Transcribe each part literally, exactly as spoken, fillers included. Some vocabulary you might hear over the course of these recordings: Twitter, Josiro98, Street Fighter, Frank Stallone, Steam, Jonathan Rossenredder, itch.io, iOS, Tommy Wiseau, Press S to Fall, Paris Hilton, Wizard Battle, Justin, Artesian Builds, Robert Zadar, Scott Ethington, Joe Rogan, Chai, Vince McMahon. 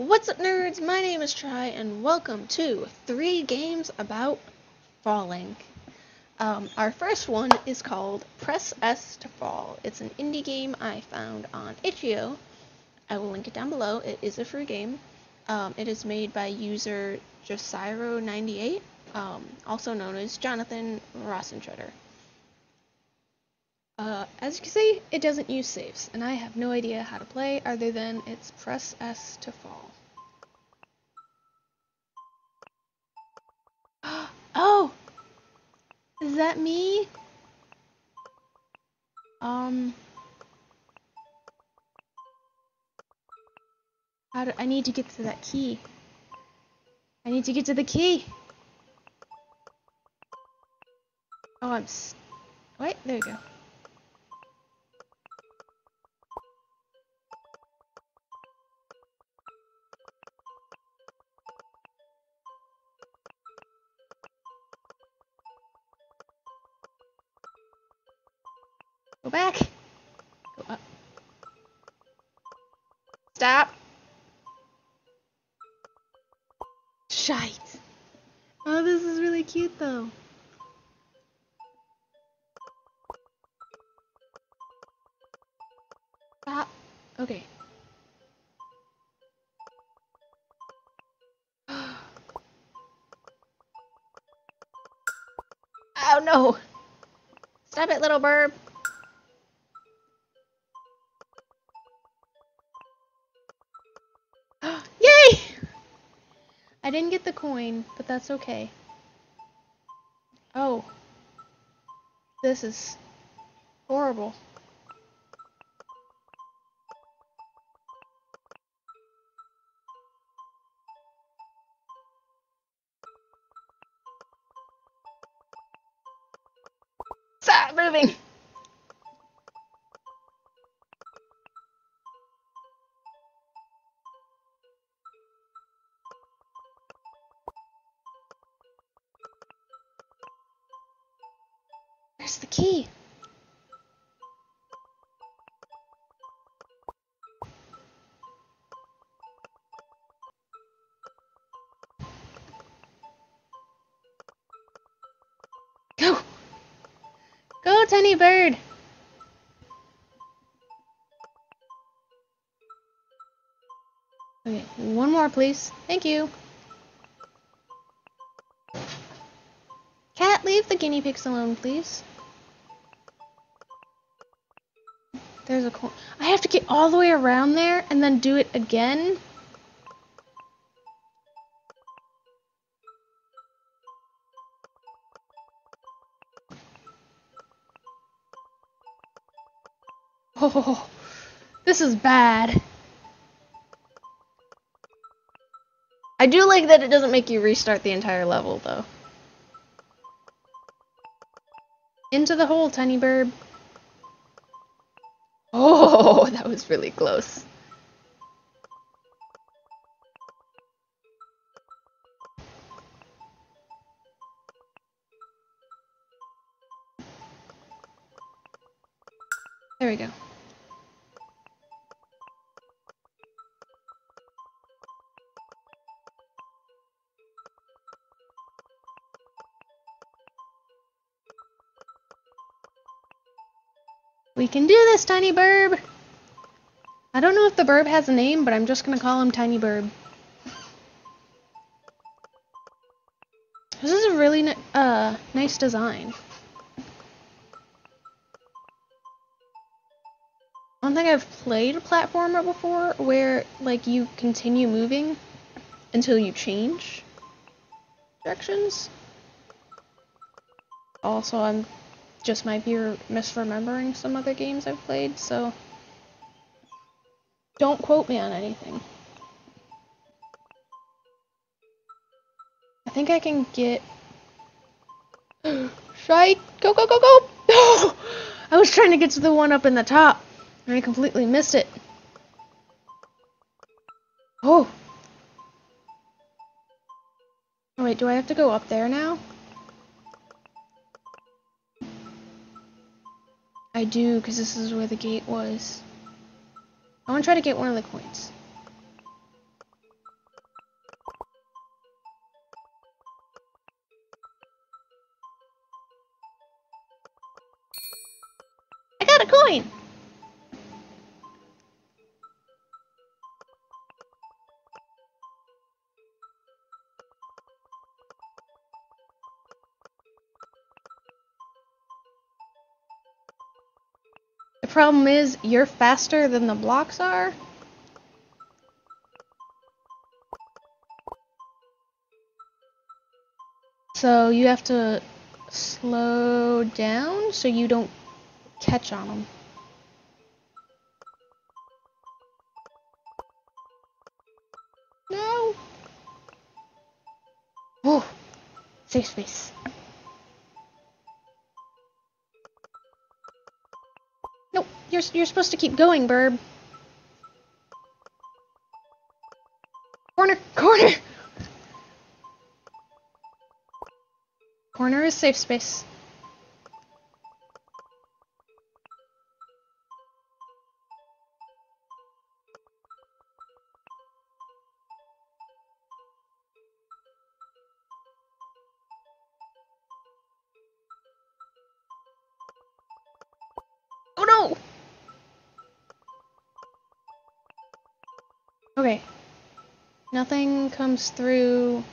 What's up, nerds? My name is Chai, and welcome to three games about falling. Um, our first one is called Press S to Fall. It's an indie game I found on itch dot i o. I will link it down below. It is a free game. Um, it is made by user Josiro ninety-eight, um, also known as Jonathan Rossenredder. Uh, as you can see, it doesn't use saves, and I have no idea how to play other than it's press S to fall. Oh! Is that me? Um... How do- I need to get to that key. I need to get to the key! Oh, I'm s- Wait, there we go. Go back. Go up. Stop. Shite. Oh, this is really cute, though. Stop. Okay. Oh, no. Stop it, little bird. I didn't get the coin, but that's okay. Oh. This is horrible. Stop moving! Where's the key? Go! Go, tiny bird! Okay, one more, please. Thank you. Cat, leave the guinea pigs alone, please. There's a coin. I have to get all the way around there and then do it again? Oh, this is bad. I do like that it doesn't make you restart the entire level, though. Into the hole, tiny bird. Oh, that was really close. There we go. We can do this, tiny burb! I don't know if the burb has a name, but I'm just gonna call him tiny burb. This is a really ni uh, nice design. I don't think I've played a platformer before where, like, you continue moving until you change directions. Also, I'm just might be misremembering some other games I've played, so don't quote me on anything. I think I can get... Shite! Go, go, go, go! No! I was trying to get to the one up in the top, and I completely missed it. Oh! Oh wait, do I have to go up there now? I do, because this is where the gate was. I want to try to get one of the coins. coin! The problem is, you're faster than the blocks are? So you have to slow down so you don't catch on them. No. Whoa. Safe space. Nope. You're you're supposed to keep going, Burb. Corner, corner. Corner is safe space. Oh no! Okay. Nothing comes through.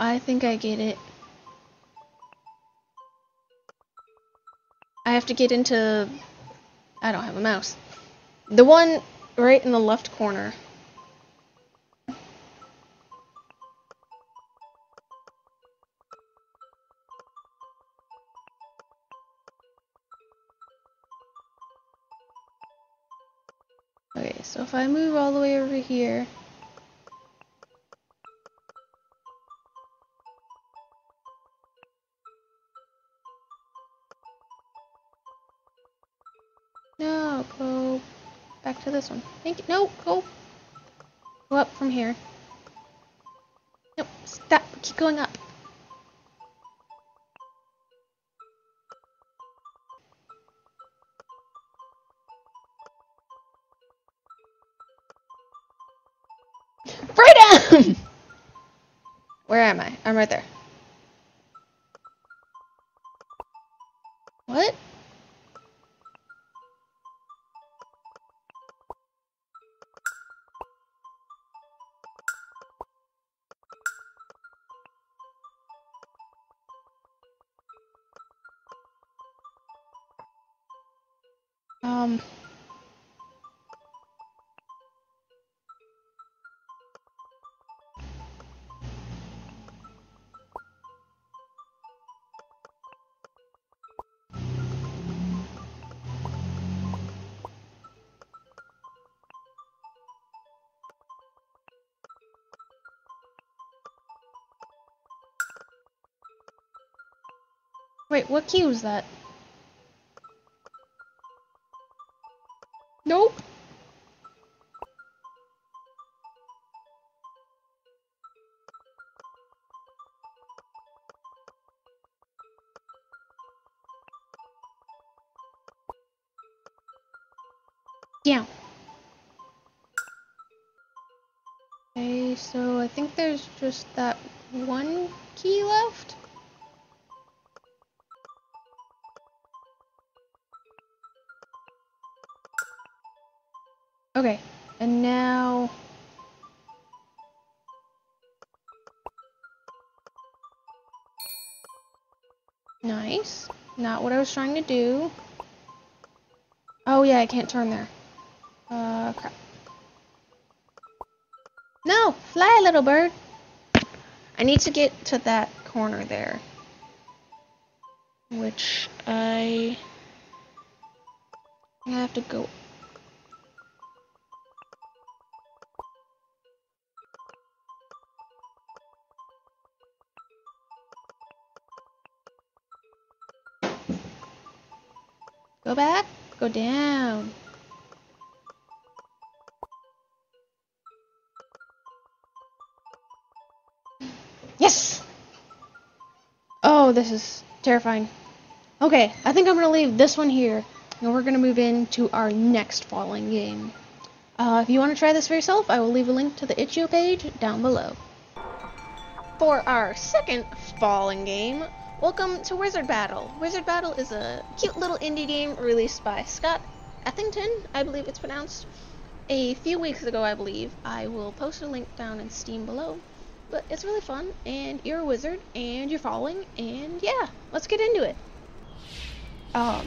I think I get it. I have to get into... I don't have a mouse. The one right in the left corner. Okay, so if I move all the way over here... This one. Thank you. No, go. Go up from here. Nope. Stop. Keep going up. Freedom! Where am I? I'm right there. What? Um. Wait, what key was that? Nope. Down. Okay, so I think there's just that one key left. Okay, and now... Nice. Not what I was trying to do. Oh yeah, I can't turn there. Uh, crap. No! Fly, little bird! I need to get to that corner there. Which I... I have to go... Go back, go down. Oh, this is terrifying. Okay, I think I'm going to leave this one here, and we're going to move into our next falling game. Uh, if you want to try this for yourself, I will leave a link to the itch dot io page down below. For our second falling game, welcome to Wizard Battle. Wizard Battle is a cute little indie game released by Scott Ethington, I believe it's pronounced. A few weeks ago, I believe. I will post a link down in Steam below. But it's really fun, and you're a wizard, and you're falling, and yeah, let's get into it. Um.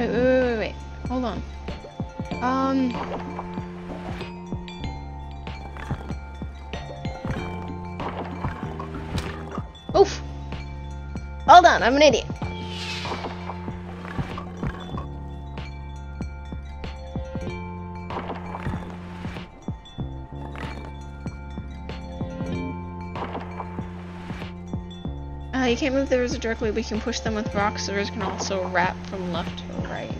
Wait, wait, wait, wait, wait, hold on. Um... Oof! Hold on, I'm an idiot. Uh, you can't move the wizard directly, but you can push them with rocks. The wizard can also wrap from left to right.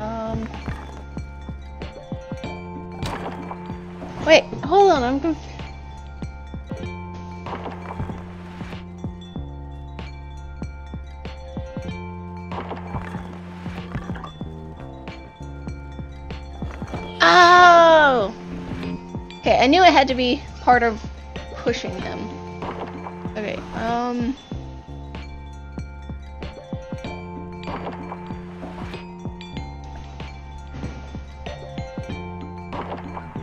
Um. Wait, hold on, I'm confused. Oh! Okay, I knew it had to be part of pushing them. Okay, um... There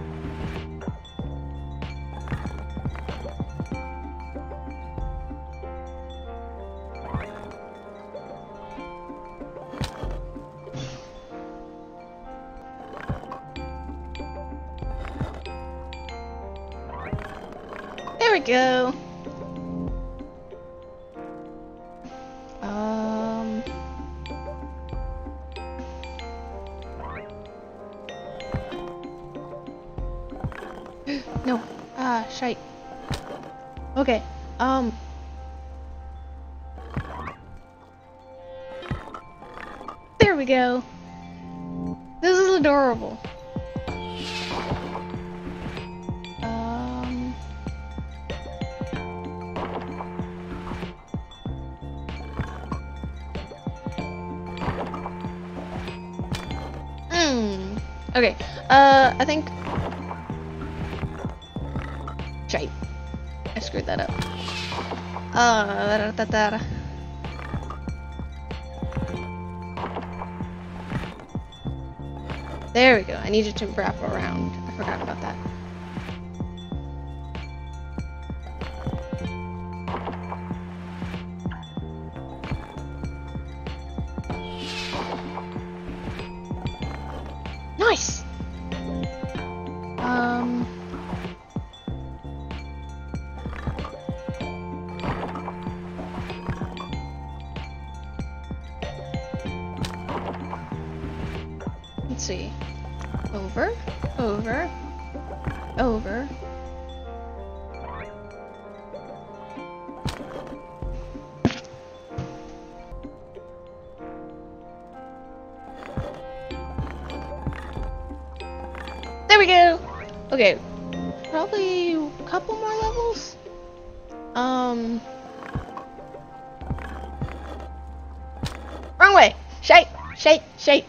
we go. Um. No. Ah, shite. Okay. Um. There we go. This is adorable. Okay, uh, I think... Chai. I screwed that up. Uh, da, da, da, da. There we go, I needed to wrap around. I forgot about that. Nice! Um... Let's see. Over, over, over. There we go. Okay, probably a couple more levels. Um, wrong way. Shake, shake, shake.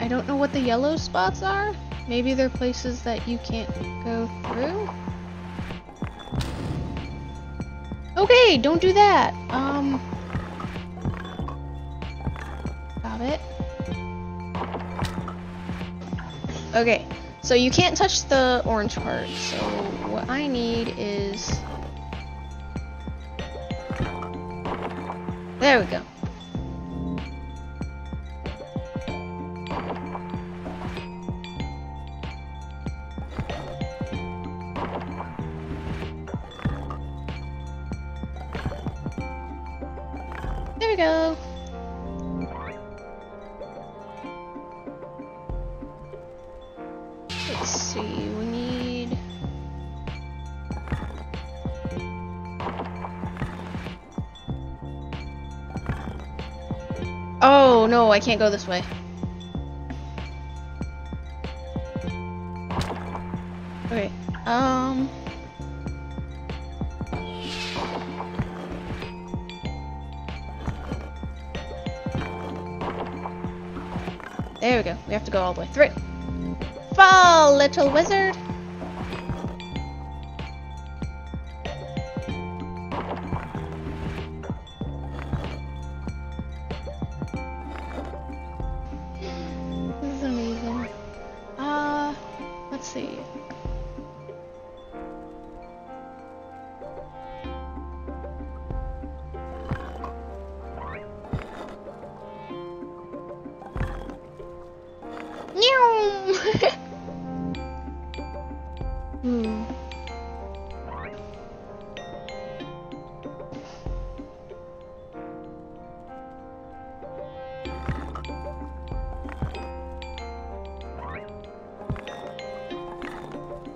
I don't know what the yellow spots are. Maybe there are places that you can't go through? Okay, don't do that! Um... Stop it. Okay, so you can't touch the orange part, so what I need is... There we go. There we go. Let's see, we need... Oh no, I can't go this way. Okay, um... There we go. We have to go all the way through. Fall, little wizard! This is amazing. Uh, let's see. Hmm.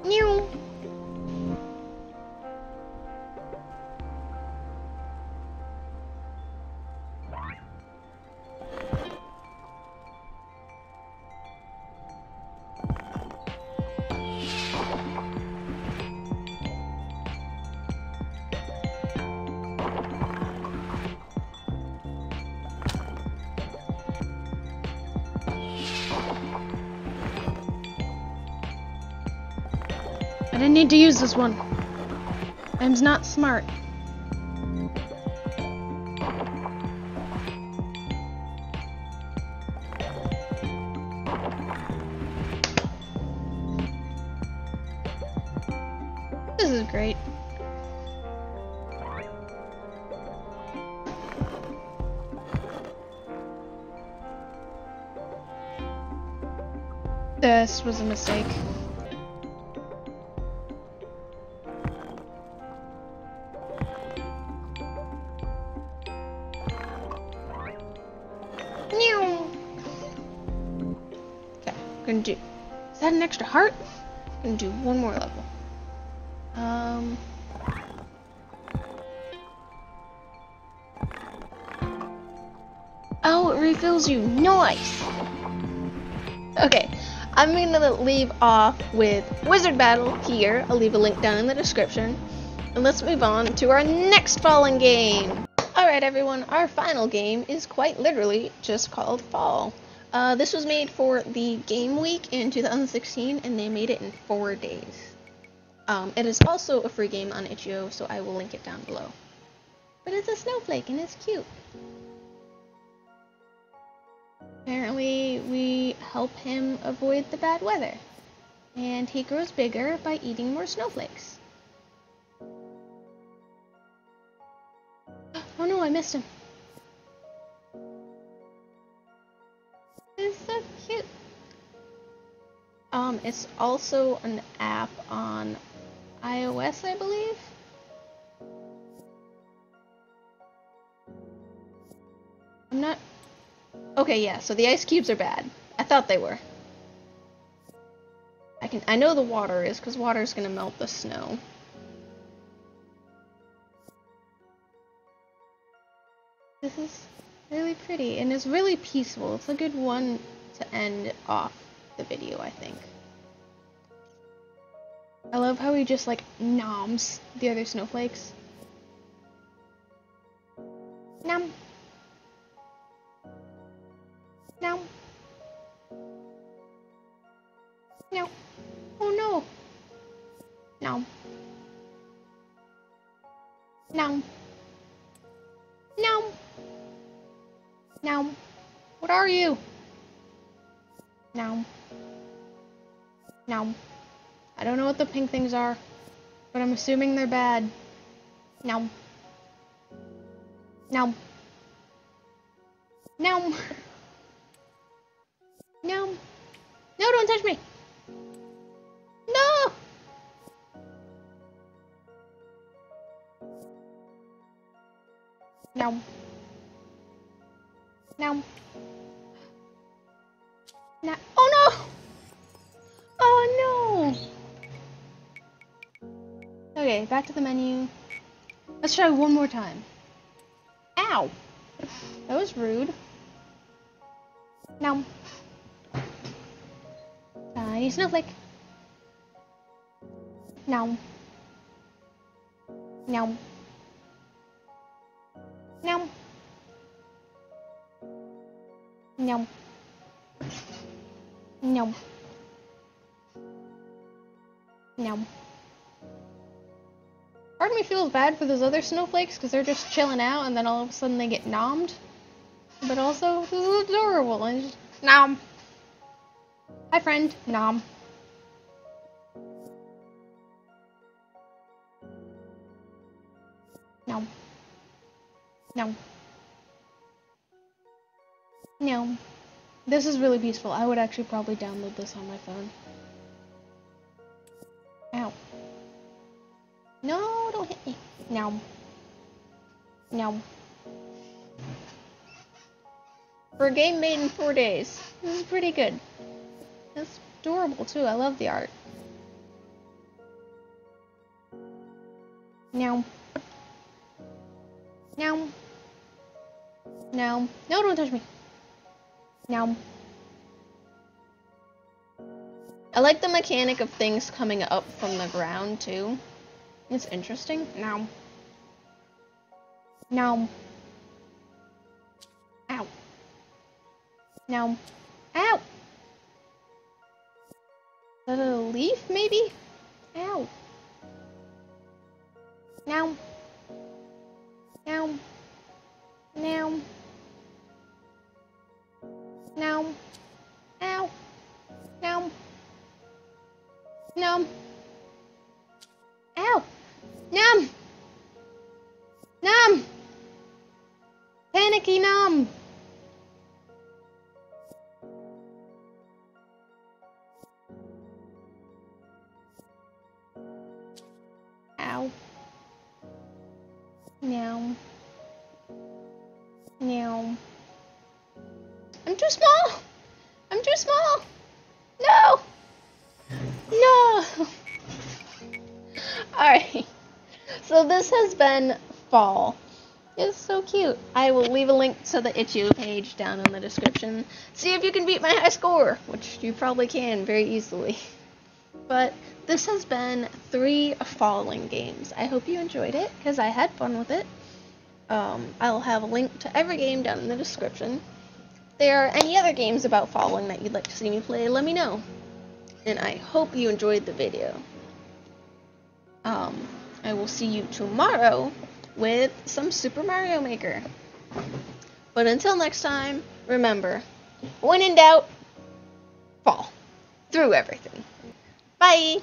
New. I didn't need to use this one. I'm not smart. This is great. This was a mistake. Do. Is that an extra heart? I'm gonna do one more level. Um. Oh, it refills you. Nice! Okay, I'm gonna leave off with Wizard Battle here. I'll leave a link down in the description. And let's move on to our next Fallen game! Alright everyone, our final game is quite literally just called Fall. Uh, this was made for the game week in two thousand sixteen, and they made it in four days. Um, it is also a free game on itch dot i o, so I will link it down below. But it's a snowflake, and it's cute. Apparently, we help him avoid the bad weather. And he grows bigger by eating more snowflakes. Oh no, I missed him. Um, it's also an app on i O S, I believe. I'm not... Okay, yeah, so the ice cubes are bad. I thought they were. I can... I know the water is, because water's gonna melt the snow. This is really pretty, and it's really peaceful. It's a good one to end off the video, I think. I love how he just like noms the other snowflakes. Nom. Nom. Nom. No. No. No. No. What are you? No. No. I don't know what the pink things are, but I'm assuming they're bad. No. No. No. No. No, don't touch me. No. No. No. No. Oh no. Oh no. Okay, back to the menu. Let's try one more time. Ow. That was rude. No. Tiny snowflake. No. No. No. No. No. No. Part of me feels bad for those other snowflakes because they're just chilling out and then all of a sudden they get nommed. But also, this is adorable and just nom. Hi friend, nom. Nom. Nom. Nom. This is really peaceful. I would actually probably download this on my phone. Ow. No, don't hit me. Nom. Nom. For a game made in four days, this is pretty good. It's adorable too. I love the art. Nom. Nom. Nom. No, don't touch me. Nom. I like the mechanic of things coming up from the ground too. It's interesting. Nom. Nom. Ow. Nom. Ow. Is that a leaf, maybe? Ow. Nom. Nom. Nom. Nom. Ow. Nom. Nom. Ow. Nom. Nom. Panicky nom. Ow. Nom. Nom. I'm too small! I'm too small! No! No! Alright. So this has been Fall. It's so cute. I will leave a link to the itch dot i o page down in the description. See if you can beat my high score, which you probably can very easily. But this has been three falling games. I hope you enjoyed it, because I had fun with it. Um, I'll have a link to every game down in the description. If there are any other games about falling that you'd like to see me play, let me know. And I hope you enjoyed the video. Um, I will see you tomorrow with some Super Mario Maker. But until next time, remember, when in doubt, fall through everything. Bye!